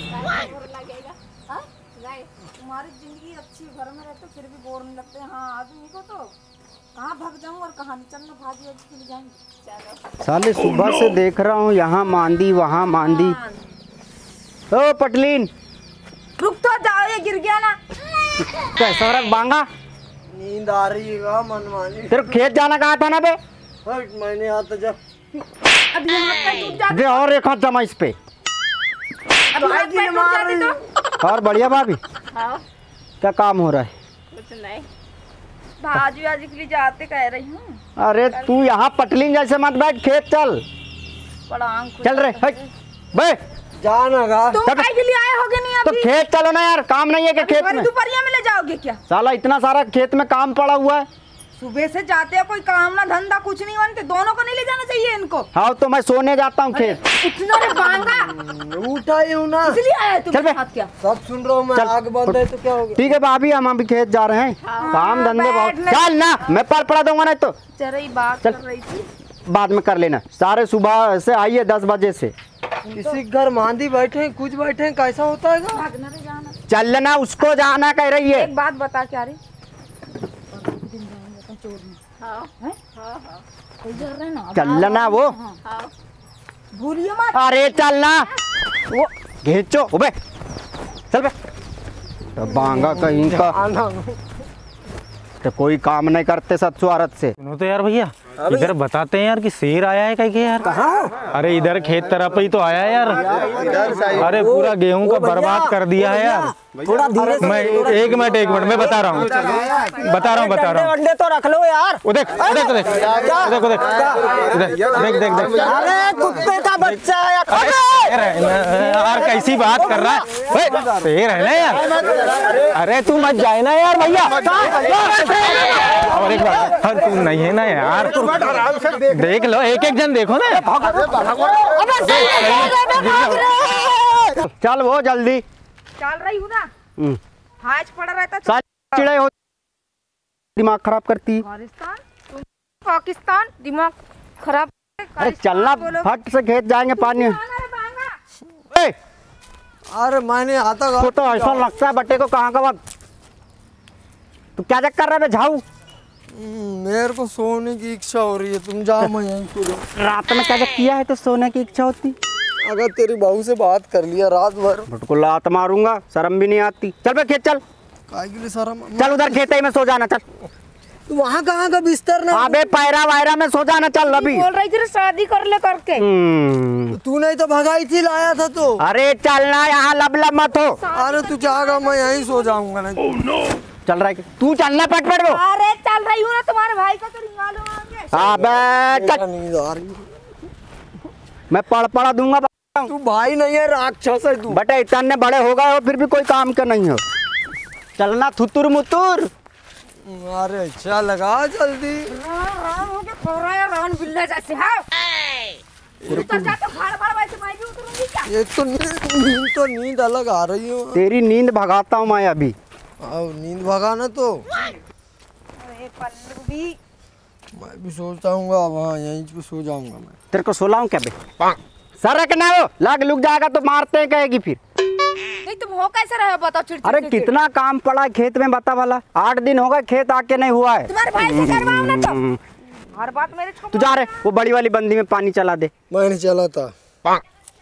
तुम्हारी जिंदगी अच्छी, घर में रहते फिर भी बोर नहीं लगते। हाँ आदमी को तो कहाँ भाग जाऊँ और कहाँ चलना, भाजी आज के लिए जाएंगे। साले सुबह से देख रहा हूँ यहाँ मांदी वहाँ मांदी। ओ पटलीन रुक तो जाओ, ये गिर गया ना। कैसा रख बांगा, नींद आ रही है मनमानी। तेरे खेत जाना कहा था ना बे? मैंने आता जा दे और एक हाथ जमा इस पे। और बढ़िया भाभी, क्या काम हो रहा है? कुछ नहीं, भाजी वाजी के लिए जाते कह रही हूँ। अरे तू यहाँ पटली जैसे मत बैठ, खेत चल। चल रहे बैठ जाना का तुम के लिए आए होगे नहीं अभी। तो खेत चलो ना यार, काम नहीं है क्या खेत में? दुपहरिया में ले जाओगे क्या? साला इतना सारा खेत में काम पड़ा हुआ है, सुबह से जाते हैं, कोई काम ना धंधा कुछ नहीं बनते। दोनों को नहीं ले जाना चाहिए इनको। हाँ तो मैं सोने जाता हूँ खेत। इतना रे बांगा उठाई हूँ ना, इसलिए आया तुम साथ। क्या सब सुन रहा हूँ मैं, आग बंद है तो क्या होगा? ठीक है भाभी, हम अभी खेत जा रहे हैं। काम धंधे बहुत, चल ना मैं पार पड़ा दूंगा नहीं तो। चल बात कर रही थी, बाद में कर लेना। सारे सुबह से आई है 10 बजे से, किसी घर मांदी बैठे कुछ बैठे, कैसा होता है? चलना उसको जाना कह रही है। एक बात बता, क्या रही चलना वो भूलिए मत। अरे चलना वो घींचो बे, चल बे। तो बांगा कहीं का तो कोई काम नहीं करते सत्सुआरत से। सुनो तो यार भैया, इधर बताते हैं यार कि शेर आया है कहीं के यार। कहाँ? अरे इधर खेत तरफ ही तो आया यार। अरे पूरा गेहूं का बर्बाद कर दिया है यार। थोड़ा धीरे से। मैं एक मिनट मैं बता रहा हूँ। अंडे तो रख लो यार। यार कैसी बात कर रहा है, शेर है ना यार। अरे तू मत जाए ना यार भैया। और एक बात, हर तू नहीं है ना यार, देख लो एक जन देखो ना। चल वो जल्दी चल रही हूँ ना, हाज पड़ा रहता सारी चिड़ै हो, दिमाग खराब करती है। पाकिस्तान दिमाग खराब। अरे चलना, फट से खेत जाएंगे पानी। अरे मैंने आता तो ऐसा लगता है बटे को कहाँ का वक्त। तू क्या चक्कर रहा है? मैं झाऊ, मेरे को सोने की इच्छा हो रही है। तुम जाओ, मैं रात में क्या किया है तो सोने की इच्छा होती? अगर तेरी बहू से बात कर लिया रात भर, बिल्कुल लात मारूंगा, शर्म भी नहीं आती। चल बे खेत चल। काहे के लिए शर्म? चल उधर खेत ही में सो जाना। चल तू वहाँ कहाँ का बिस्तर ना, अबे पैरा वायरा में सो जाना। चल अभी बोल रही थी शादी कर ले करके, तू नहीं तो भगाई थी, लाया था तो। अरे चलना यहाँ लबलब मत हो। अरे तू जाएगा, मैं यहीं सो जाऊंगा। चल रहा है तू, चलना पटपट वो। अरे चल रही हूँ ना, तुम्हारे भाई को तो निकालो। मैं पड़ दूंगा। तू भाई नहीं है, राक्षस है तू। बेटा इतने बड़े हो गए हो फिर भी कोई काम का नहीं हो। चलना थुतुर मुतुर। अरे अच्छा लगा जल्दी। ये तो नींद अलग आ रही हो। तेरी नींद भगाता हूँ मैं अभी। नींद भगाना तो मैं भी सोचता हूँ, वहाँ यहीं पे सो जाऊंगा मैं। तेरे को सोलाऊं क्या बे? सरक ना हो, लग लुक जाएगा तो मारते कहेगी फिर। नहीं तुम हो कैसे रहे हो बताओ? चिड़चिड़। अरे कितना काम पड़ा खेत में बता वाला, 8 दिन हो गए खेत आके नहीं हुआ है। तुम्हारे भाई से करवाओ ना तो। हर बात मेरे तू जा रहे, वो बड़ी वाली बंदी में पानी चला दे। मैं नहीं चलाता।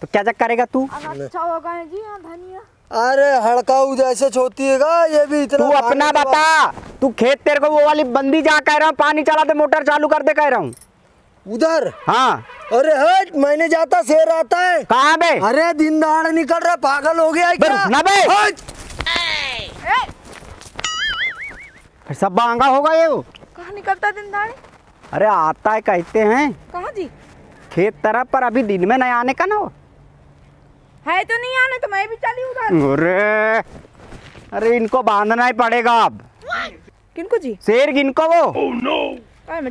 तो क्या चक्कर करेगा तू? अच्छा होगा जी हां धनिया। अरे हड़काऊ जैसे छोटी है ये भी इतना। तू अपना बता, तू खेत तेरे को वो वाली बंदी जा कह रहा हूँ पानी चला दे, मोटर चालू कर दे कह रहा हूँ उधर। हाँ अरे हट, मैंने जाता शेर आता है। कहाँ बे? अरे दिन दहाड़े निकल रहा, पागल हो गया है क्या? ना बे सब बांगा होगा ये। वो कहाँ निकलता दिन दहाड़े? अरे आता है कहते हैं। कहाँ जी? खेत तरफ, पर अभी दिन में नहीं आने का ना हो है तो नहीं आने, तो मैं भी चली उधर। अरे इनको बांधना ही पड़ेगा अब। किनको जी? शेर किनको वो। oh, no.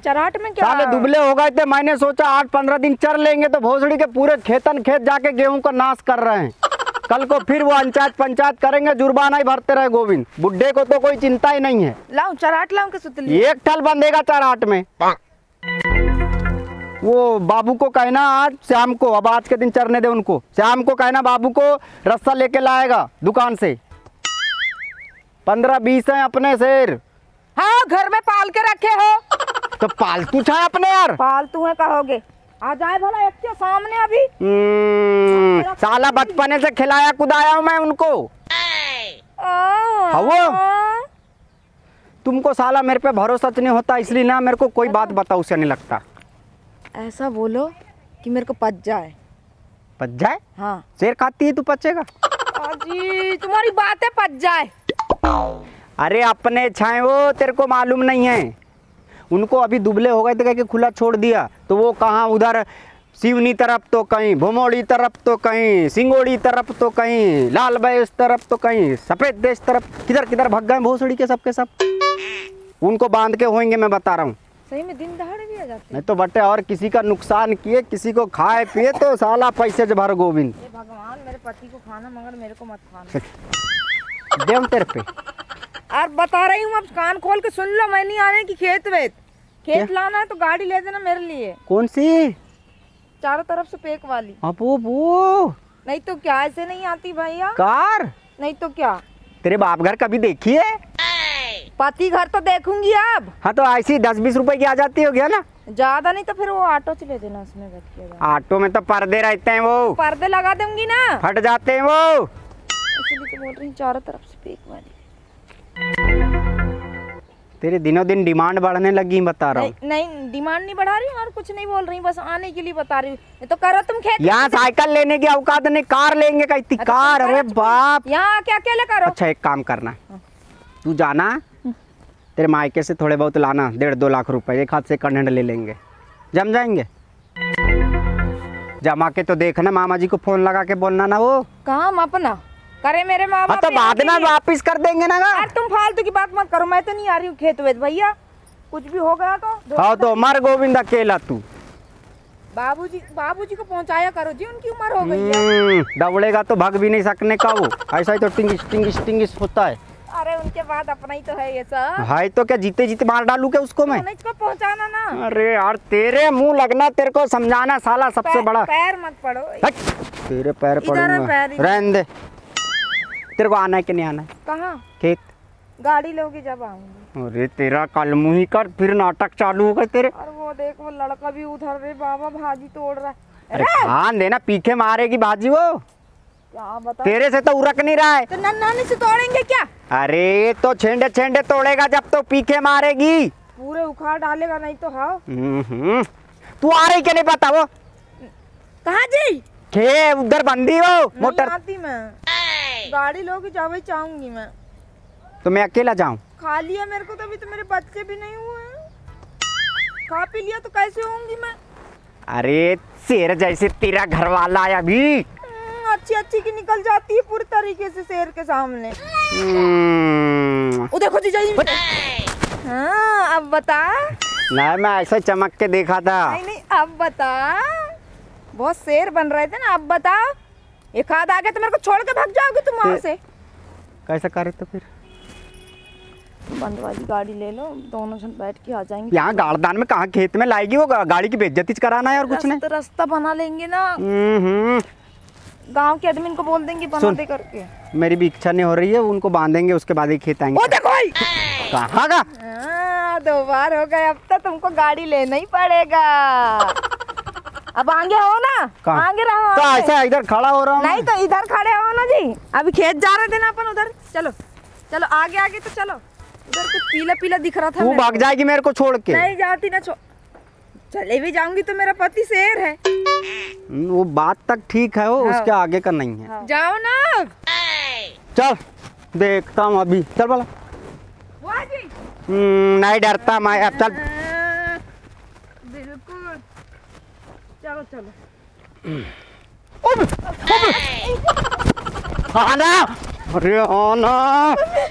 चराट में क्या साले दुबले हो गए थे, मैंने सोचा 8-15 दिन चर लेंगे तो भोसड़ी के पूरे खेतन खेत जाके गेहूं का नाश कर रहे हैं। कल को फिर वो पंचायत पंचायत करेंगे, जुर्माना ही भरते रहे गोविंद। बुड्ढे को तो कोई चिंता ही नहीं है। लाऊं चराट लाऊं के सुतली? एक ठल बंधेगा चराट में, वो बाबू को कहना आज श्याम को, अब आज के दिन चरने दे उनको। श्याम को कहना बाबू को रस्सा लेके लाएगा दुकान से। 15-20 हैं अपने शेर। हाँ घर में पाल के रखे हो तो पालतू है अपने यार। पालतू है कहोगे, आ जाए भला एक के सामने। अभी साला बचपने से खिलाया कुदाया हूँ मैं उनको। वो तुमको साला मेरे पे भरोसा नहीं होता, इसलिए ना मेरे को कोई बात बताओ से नहीं लगता। ऐसा बोलो कि मेरे को पच जाए। पच जाए? हाँ। शेर खाती है तू पचेगा जी, तुम्हारी बातें पच जाए। अरे अपने छाए वो तेरे को मालूम नहीं है। उनको अभी दुबले हो गए थे कि खुला छोड़ दिया तो वो कहाँ उधर सिवनी तरफ तो कहीं, भुमोड़ी तरफ तो कहीं, सिंगोड़ी तरफ तो कहीं, लाल बैस तरफ तो कहीं, सफ़ेद देश तरफ किधर किधर भग गए भोसड़ी के सब उनको बांध के होएंगे, मैं बता रहा हूँ। सही में दिन दहाड़े भी आ जाते नहीं तो बटे, और किसी का नुकसान किए, किसी को खाए पिए तो साला पैसे से भर गोविंद। भगवान मेरे पति को खाना मगर मेरे को मत खाना। देव तेरे पे और बता रही हूँ, अब कान खोल के सुन लो। मैं नहीं आने की खेत वेत खेत लाना है तो गाड़ी ले देना मेरे लिए। कौन सी? चारों तरफ से पेक वाली। वो नहीं तो क्या, ऐसे नहीं आती भैया कार? नहीं तो क्या, तेरे बाप घर कभी देखी है? पति घर तो देखूंगी अब। हाँ तो ऐसी 10-20 रुपए की आ जाती होगी ना, ज्यादा नहीं तो फिर वो ऑटो से ले देना। उसमें बैठिएगा, ऑटो में तो पर्दे रहते हैं, वो पर्दे लगा दूंगी ना, फट जाते हैं वो। इसलिए तो बोल रही हूँ चारों तरफ से पेक वाली। तेरे दिनों दिन डिमांड बढ़ने लगी, बता रहा हूँ। नहीं डिमांड नहीं बढ़ा रही और कुछ नहीं बोल रही, बस आने के लिए बता रही हूँ। तो करो तुम खेत। यहाँ साइकिल लेने की औकात नहीं, कार लेंगे। कहती कार? अरे बाप, यहाँ क्या अकेले करो। अच्छा एक काम करना, तू जाना तेरे मायके से थोड़े बहुत लाना, 1.5-2 लाख रुपए एक हाथ से कंड हैंड ले लेंगे, जम जाएंगे। जमा के तो देखना, मामा जी को फोन लगा के बोलना ना वो काम अपना करे मेरे मामा। तो बाद में वापस कर देंगे ना। यार तुम फालतू की बात मत करो, मैं तो नहीं आ रही हूँ खेत वेत भैया। कुछ भी हो गया तो हाँ तो मर गोविंद अकेला तू। बाबूजी को पहुँचाया करो जी, उनकी उम्र हो गई है, दौड़ेगा तो भाग भी नहीं सकने का वो, ऐसा ही तो टिंगिश टिंगिश टिंगिश होता है। अरे उनके बाद अपना ही तो है ये सब। भाई तो क्या जीते जीते मार डालू क्या उसको मैं? इसको पहुँचाना ना। अरे यार तेरे मुँह लगना, तेरे को समझाना साला सबसे बड़ा। पैर मत पड़ो तेरे, पैर पड़ो रहने दे। तेरे को आना है कि नहीं आना है? कहाँ? खेत। गाड़ी लोगे जब आऊंगी। अरे तेरा कलमू ही कर, फिर नाटक चालू हो गए तेरे। और वो देख वो लड़का भी उधर रे बाबा भाजी तोड़ रहा है। अरे खान देना, पीछे मारेगी भाजी वो। क्या बता, तेरे से तो उरक नहीं रहा है। तो नन्नानी से तोड़ेंगे क्या? अरे तो छेंडे छेंडे तोड़ेगा जब तो पीछे मारेगी, पूरे उखाड़ डालेगा नहीं तो। हाँ तू आ रही क्या? नहीं पता वो कहा जी खे उधर बंदी हो मोटर। गाड़ी लोगे जावे चाहूंगी मैं तो। मैं अकेला जाऊँ? खाली है मेरे को तो, अभी तो मेरे बच्चे भी नहीं हुए हैं। खा पी लिया तो कैसे होंगी मैं? अरे शेर जैसे तेरा घर वाला है अभी, अच्छी अच्छी की निकल जाती है पूरी तरीके से शेर के सामने। वो देखो जीजा जी। हाँ अब बता। नहीं मैं ऐसा चमक के देखा था। नहीं अब बता, बहुत शेर बन रहे थे ना, अब बता। एक आध आ गया तो मेरे को छोड़ के भाग जाओगे तुम वहाँ से? कैसा करे तो फिर बंद वाली गाड़ी ले लो, दोनों जन बैठ के आ जाएंगे। यहाँ गाड़दान में कहाँ खेत में लाएगी वो, गाड़ी की बेइज्जती कराना है और कुछ नहीं। रास्ता बना लेंगे ना, गांव के एडमिन को बोल देंगे बना दे करके। मेरी भी इच्छा नहीं हो रही है, उनको बांधेंगे उसके बाद ही खेत आएंगे। कहाँ का 2 बार हो गए, अब तो तुमको गाड़ी लेना ही पड़ेगा। अब आगे हो ना, आगे रहो। तो ऐसा इधर खड़ा हो रहा हूँ? नहीं तो इधर खड़े हो ना जी, अभी खेत जा रहे थे ना अपन उधर। चलो चलो आगे आगे तो चलो। उधर कुछ पीला पीला दिख रहा था। वो भाग जाएगी मेरे को छोड़ के? नहीं जाती ना, चले भी जाऊंगी तो मेरा पति शेर है। वो बात तक ठीक है, वो उसके आगे का नहीं है। जाओ ना, चल देखता हूँ अभी। चल बोला नहीं डरता मैं, अब चल चलो चलो। ओबे ओबे आना, अरे आना।